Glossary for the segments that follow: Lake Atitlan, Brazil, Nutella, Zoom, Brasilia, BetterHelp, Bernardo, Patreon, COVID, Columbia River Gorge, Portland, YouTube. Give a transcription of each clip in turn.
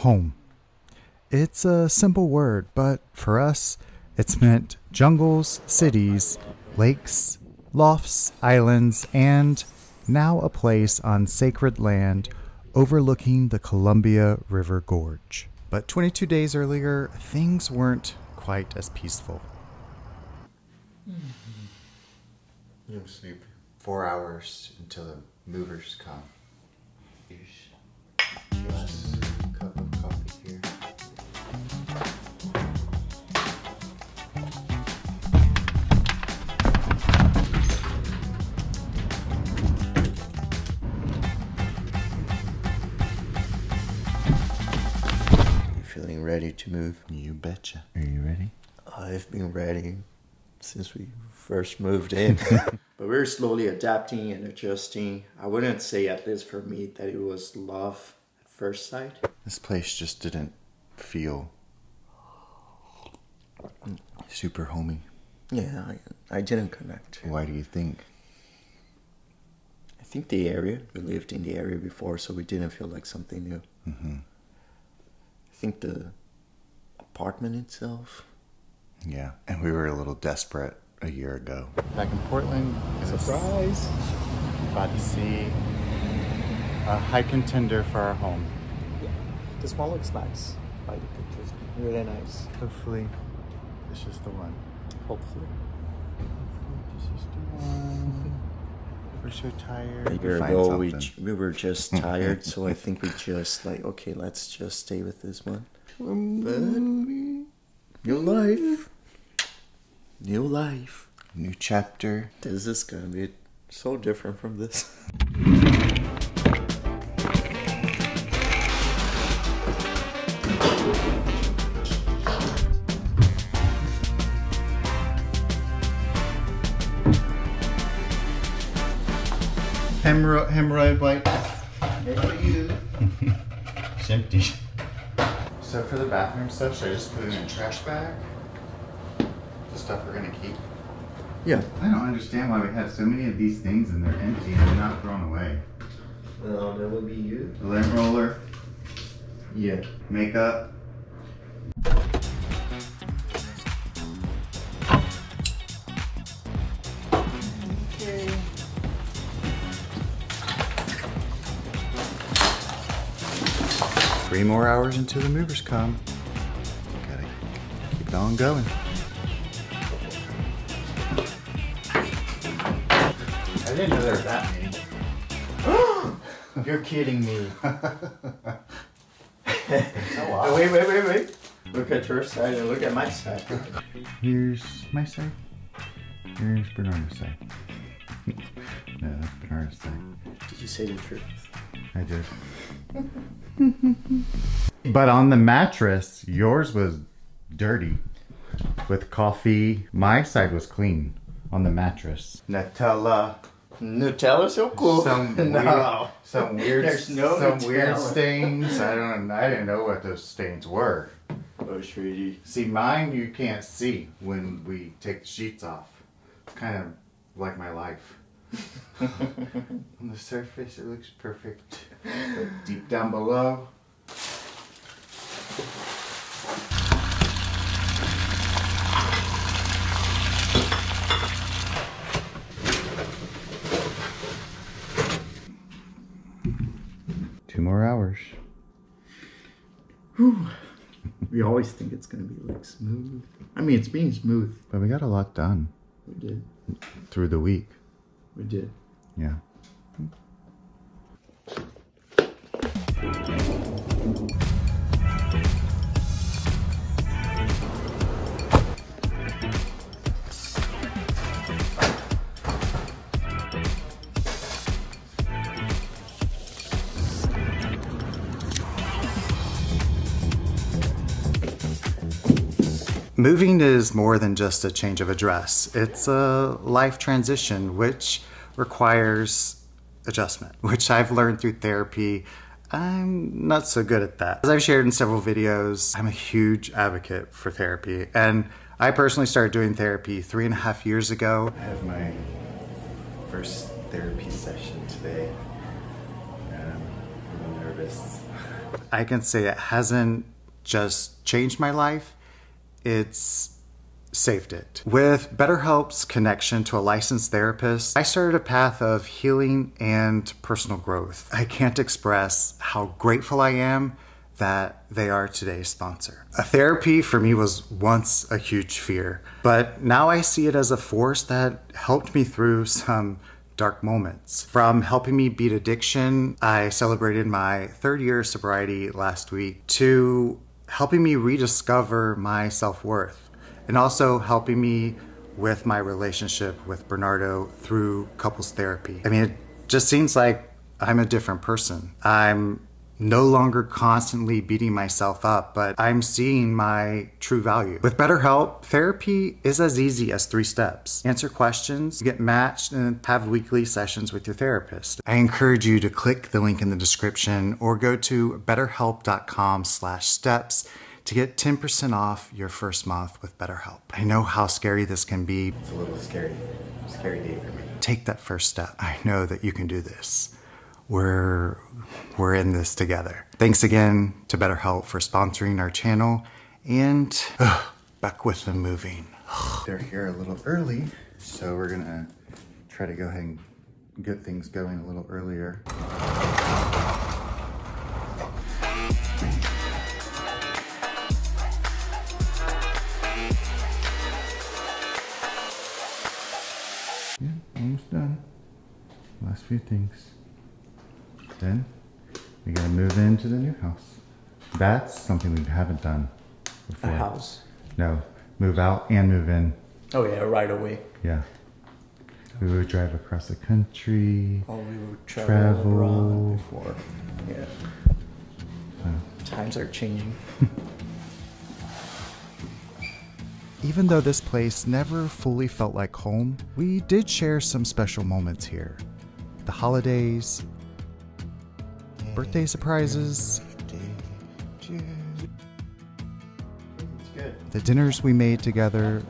home. It's a simple word, but for us, it's meant jungles, cities, lakes, lofts, islands, and now a place on sacred land overlooking the Columbia River Gorge. But 22 days earlier, things weren't quite as peaceful. You don't sleep 4 hours until the movers come. Here's a cup of coffee here. You feeling ready to move? You betcha. Are you ready? I've been ready since we first moved in. But we were slowly adapting and adjusting. I wouldn't say, at least for me, that it was love at first sight. This place just didn't feel super homey. Yeah, I didn't connect. Why do you think? I think the area. We lived in the area before, so we didn't feel like something new. Mm-hmm. I think the apartment itself. Yeah, and we were a little desperate a year ago. Back in Portland, surprise! About to see a high contender for our home. Yeah, this one looks nice. By the pictures, really nice. Hopefully, this is the one. Hopefully this is the one. We're so tired. A year ago, we were just tired, so I think we just like, okay, let's just stay with this one. New life, new life, new chapter. This is gonna be so different from this. Hemorrhoid bike. It's for you. It's empty. So for the bathroom stuff, should I just put it in a trash bag? The stuff we're gonna keep? Yeah. I don't understand why we have so many of these things and they're empty and they're not thrown away. Well, that would be you. The lint roller. Yeah. Makeup. Three more hours until the movers come. Gotta keep it on going. I didn't know there were that many. You're kidding me. Oh, wow. Wait. Look at your side and look at my side. Here's my side. Here's Bernardo's side. No, that's Bernardo's side. Did you say the truth? I did. But on the mattress, yours was dirty with coffee. My side was clean on the mattress. Nutella. Nutella's so cool. Some weird stains. I didn't know what those stains were. Oh, sweetie. See, mine you can't see when we take the sheets off. It's kind of like my life. On the surface it looks perfect, but deep down below. Two more hours. Whew. We always think it's gonna be like smooth. I mean, it's being smooth. But we got a lot done. We did. Through the week. We did. Yeah. Moving is more than just a change of address. It's a life transition, which requires adjustment, which I've learned through therapy. I'm not so good at that. As I've shared in several videos, I'm a huge advocate for therapy. And I personally started doing therapy 3.5 years ago. I have my first therapy session today. I'm nervous. I can say it hasn't just changed my life, it's saved it. With BetterHelp's connection to a licensed therapist, I started a path of healing and personal growth. I can't express how grateful I am that they are today's sponsor. Therapy for me was once a huge fear, but now I see it as a force that helped me through some dark moments. From helping me beat addiction, I celebrated my 3rd year of sobriety last week, to helping me rediscover my self-worth, and also helping me with my relationship with Bernardo through couples therapy. I mean, it just seems like I'm a different person. I'm no longer constantly beating myself up, but I'm seeing my true value. With BetterHelp, therapy is as easy as 3 steps. Answer questions, get matched, and have weekly sessions with your therapist. I encourage you to click the link in the description or go to betterhelp.com/steps to get 10% off your first month with BetterHelp. I know how scary this can be. It's a little scary. Scary day for me. Take that first step. I know that you can do this. We're in this together. Thanks again to BetterHelp for sponsoring our channel, and back with the moving. They're here a little early, so we're gonna try to go ahead and get things going a little earlier. Last few things. Then we gotta move into the new house. That's something we haven't done before. A house? No, move out and move in. Oh yeah, right away. Yeah. We would drive across the country. Oh, we would travel abroad before. Yeah. Times are changing. Even though this place never fully felt like home, we did share some special moments here. The holidays, birthday surprises, the dinners we made together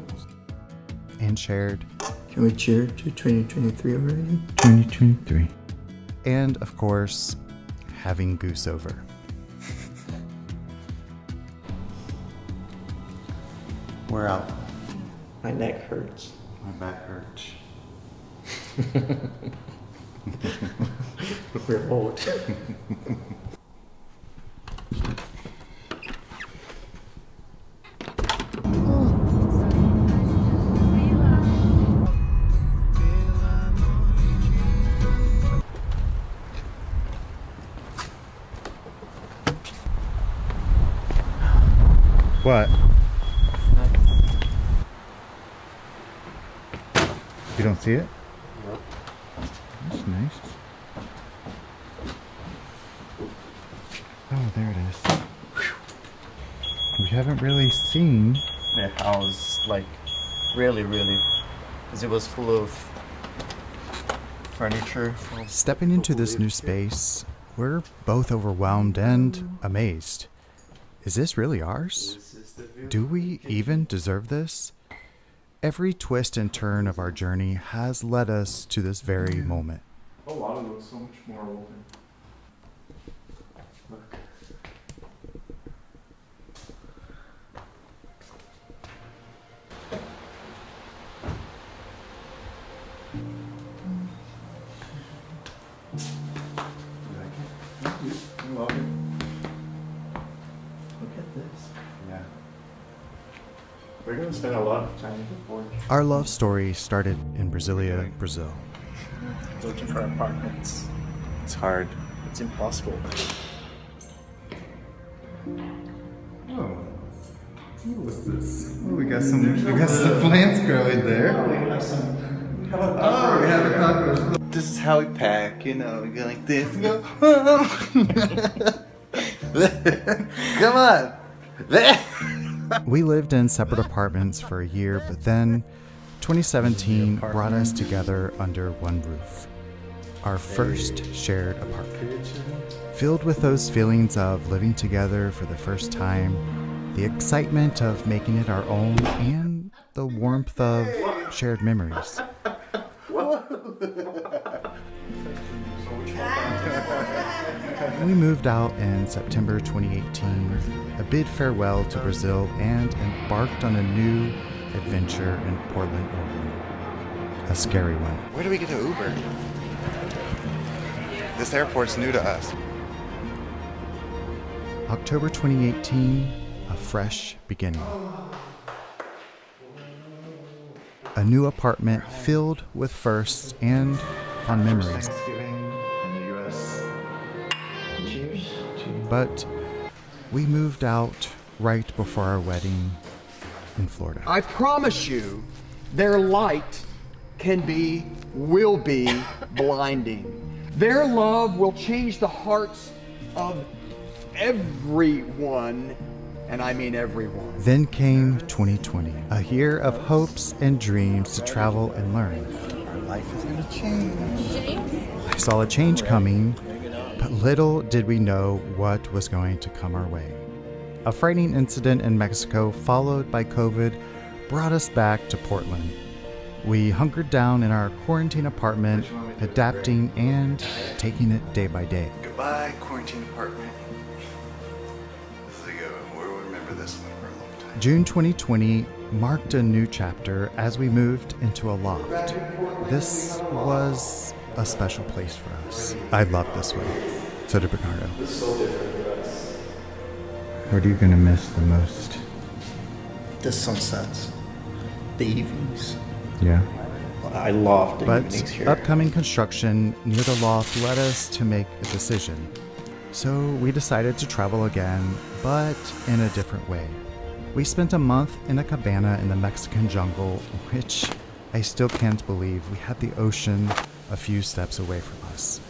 and shared. Can we cheer to 2023 already? 2023. And of course, having Goose over. We're out. My neck hurts. My back hurts. We're old. What? You don't see it? Nope. That's nice. Oh, there it is. Whew. We haven't really seen the house, like, really, because it was full of furniture. Stepping into this new space, we're both overwhelmed and amazed. Is this really ours? Do we even deserve this? Every twist and turn of our journey has led us to this very moment. Oh wow, it looks so much more open. Look. You like it? I love it. Look at this. Yeah. We're going to spend a lot of time at the porch. Our love story started in Brasilia, Brazil. Looking for apartments. It's hard. It's impossible. Oh. What's this? Oh, we got some plants growing there. Oh, we have a cockroach. This is how we pack, you know, we go like this and go. Come on. We lived in separate apartments for a year, but then 2017 brought us together under one roof. Our first shared apartment. Filled with those feelings of living together for the first time, the excitement of making it our own, and the warmth of shared memories. We moved out in September 2018, I bid farewell to Brazil and embarked on a new adventure in Portland, Oregon. A scary one. Where do we get an Uber? This airport's new to us. October 2018, a fresh beginning. A new apartment filled with firsts and fond memories. But we moved out right before our wedding in Florida. I promise you, their light will be blinding. Their love will change the hearts of everyone, and I mean everyone. Then came 2020, a year of hopes and dreams to travel and learn. Our life is gonna change. I saw a change coming, but little did we know what was going to come our way. A frightening incident in Mexico, followed by COVID, brought us back to Portland. We hunkered down in our quarantine apartment, adapting and taking it day by day. Goodbye, quarantine apartment. This is a good one. We'll remember this one for a long time. June 2020 marked a new chapter as we moved into a loft. This was a special place for us. I love this one. So did Bernardo. It's so different for us. What are you gonna miss the most? The sunsets, the evenings. Yeah. I love the evenings here. But upcoming construction near the loft led us to make a decision. So we decided to travel again, but in a different way. We spent a month in a cabana in the Mexican jungle, which I still can't believe we had the ocean a few steps away from us.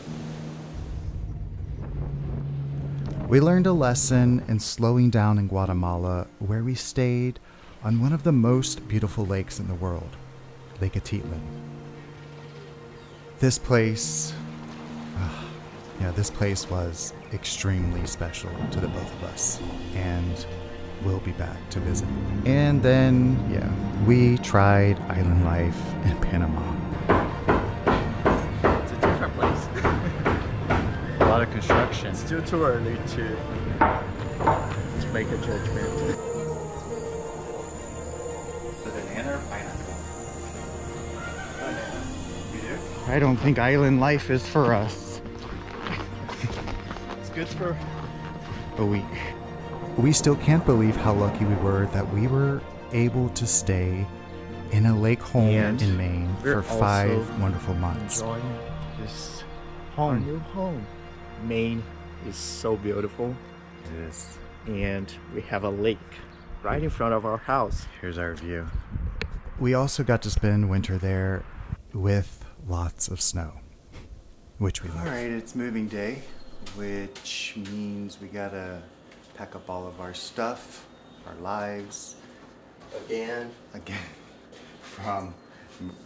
We learned a lesson in slowing down in Guatemala, where we stayed on one of the most beautiful lakes in the world, Lake Atitlan. This place, this place was extremely special to the both of us, and we'll be back to visit. And then, we tried island life in Panama. Of construction. It's still too early to make a judgment. The banana or pineapple? Banana. You do? I don't think island life is for us. It's good for a week. We still can't believe how lucky we were that we were able to stay in a lake home in Maine for 5 wonderful months. Enjoying this home. Our new home. Maine is so beautiful. It is. And we have a lake right in front of our house. Here's our view. We also got to spend winter there with lots of snow, which we love. All right, it's moving day, which means we gotta pack up all of our stuff, our lives. Again. From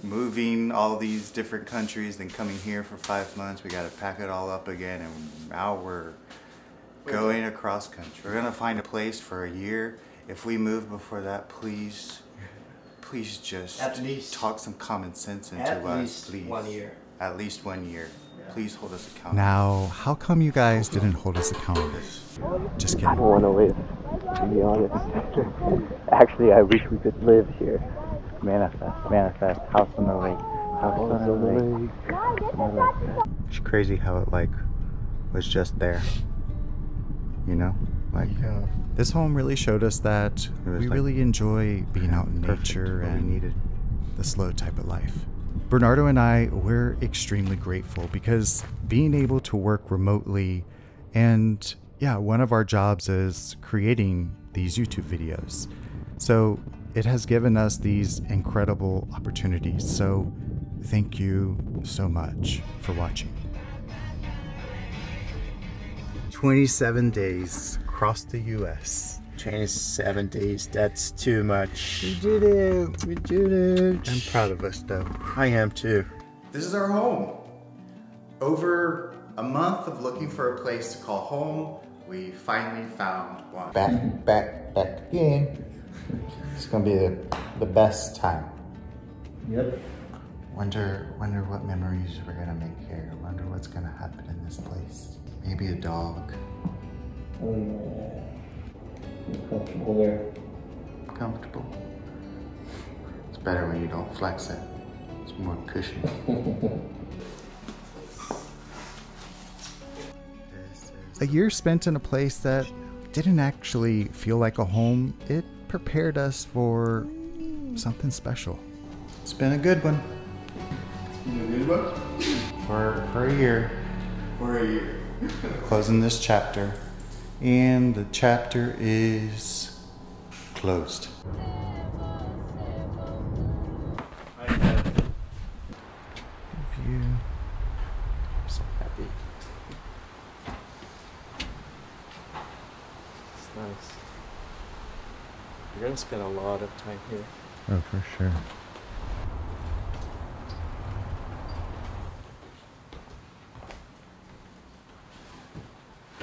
moving all these different countries, then coming here for 5 months, we got to pack it all up again, and now we're going across country. We're gonna find a place for a year. If we move before that, please just at least talk some common sense into us, please. At least 1 year. Yeah. Please hold us accountable. Now, how come you guys didn't hold us accountable? Just kidding. I don't want to live, to be honest. Actually, I wish we could live here. Manifest, house on the lake, house on the lake. It's crazy how it was just there, you know? This home really showed us that we really enjoy being out in nature and the slow type of life. Bernardo and I, we're extremely grateful because being able to work remotely and one of our jobs is creating these YouTube videos. So it has given us these incredible opportunities, so thank you so much for watching. 27 days across the US. 27 days, that's too much. We did it, we did it. I'm proud of us though. I am too. This is our home. Over a month of looking for a place to call home, we finally found one. Back again. It's gonna be the best time. Yep. Wonder what memories we're gonna make here. Wonder what's gonna happen in this place. Maybe a dog. Oh yeah. You're comfortable there. Comfortable. It's better when you don't flex it. It's more cushion. A year spent in a place that didn't actually feel like a home, it prepared us for something special. It's been a good one. It's been a good one? For a year. For a year. Closing this chapter. And the chapter is closed. We're gonna spend a lot of time here. Oh, for sure.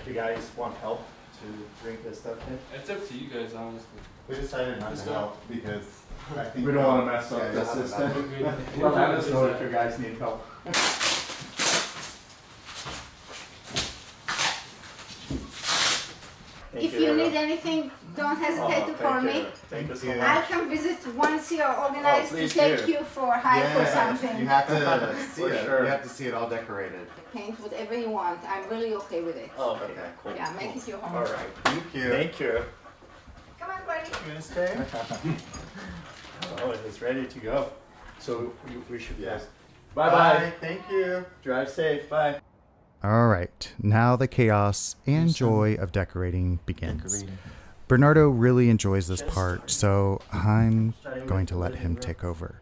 Do you guys want help to drink this stuff in? It's up to you guys, honestly. We decided not to help because I think we don't want to mess up the system. Well, let us know if you guys need help. If you need anything, don't hesitate to call me. I can visit once you're organized to take you for a hike or something. You have to see it. Sure. You have to see it all decorated. Paint whatever you want. I'm really okay with it. Oh, okay. Cool. Yeah, make it your home. All right. Thank you. Thank you. Come on, buddy. You gonna stay? Oh, it's ready to go. So we should yes. Bye bye. Thank you. Drive safe. Bye. All right, now the chaos and joy of decorating begins. Bernardo really enjoys this part, so I'm going to let him take over.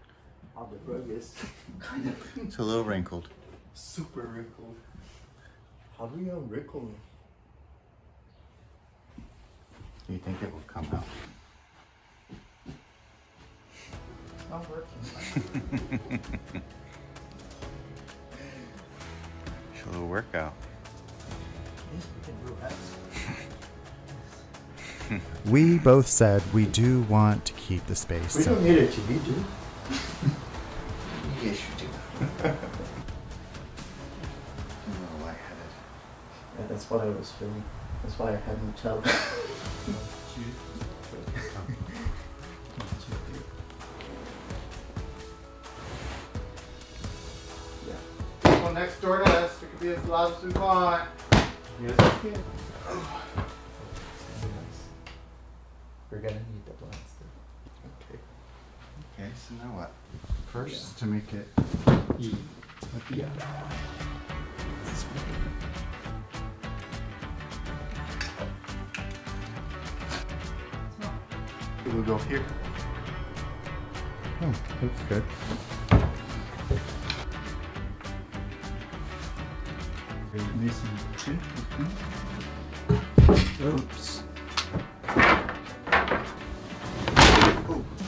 It's a little wrinkled. Super wrinkled. How do you unwrinkle me? Do you think it will come out? It's not working. A little workout. We both said we do want to keep the space. We don't need a TV, do we? Yes, you do. I'm a little lightheaded. Yeah, that's what I was feeling. That's why I had no child. Next door to us, it could be as loud as we want. Yes, we can. Oh. We're gonna need the blaster. Okay. Okay, so now what? First, to make it. Yeah. We'll go here. Oh, that's good. Nice and chin. Oops. Oh. Oops.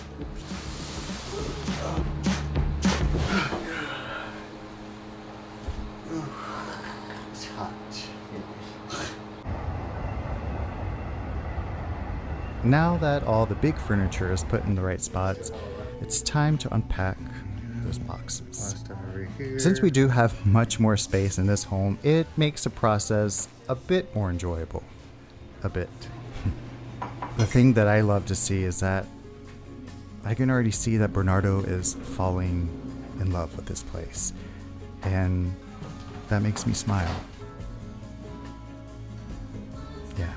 It's hot. Now that all the big furniture is put in the right spots, it's time to unpack those boxes. Since we do have much more space in this home, it makes the process a bit more enjoyable. A bit. The thing that I love to see is that I can already see that Bernardo is falling in love with this place, and that makes me smile. Yeah,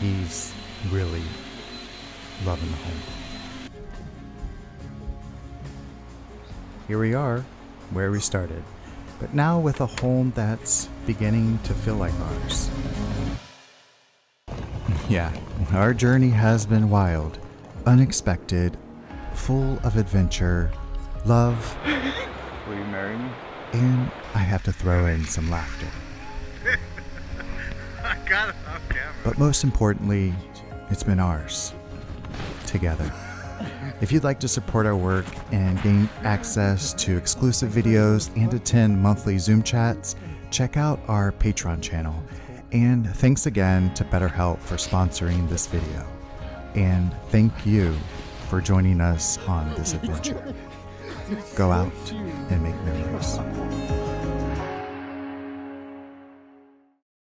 he's really loving the home. Here we are, where we started, but now with a home that's beginning to feel like ours. Yeah, our journey has been wild, unexpected, full of adventure, love. Will you marry me? And I have to throw in some laughter. I got it off camera. But most importantly, it's been ours, together. If you'd like to support our work and gain access to exclusive videos and attend monthly Zoom chats, check out our Patreon channel. And thanks again to BetterHelp for sponsoring this video. And thank you for joining us on this adventure. Go out and make memories.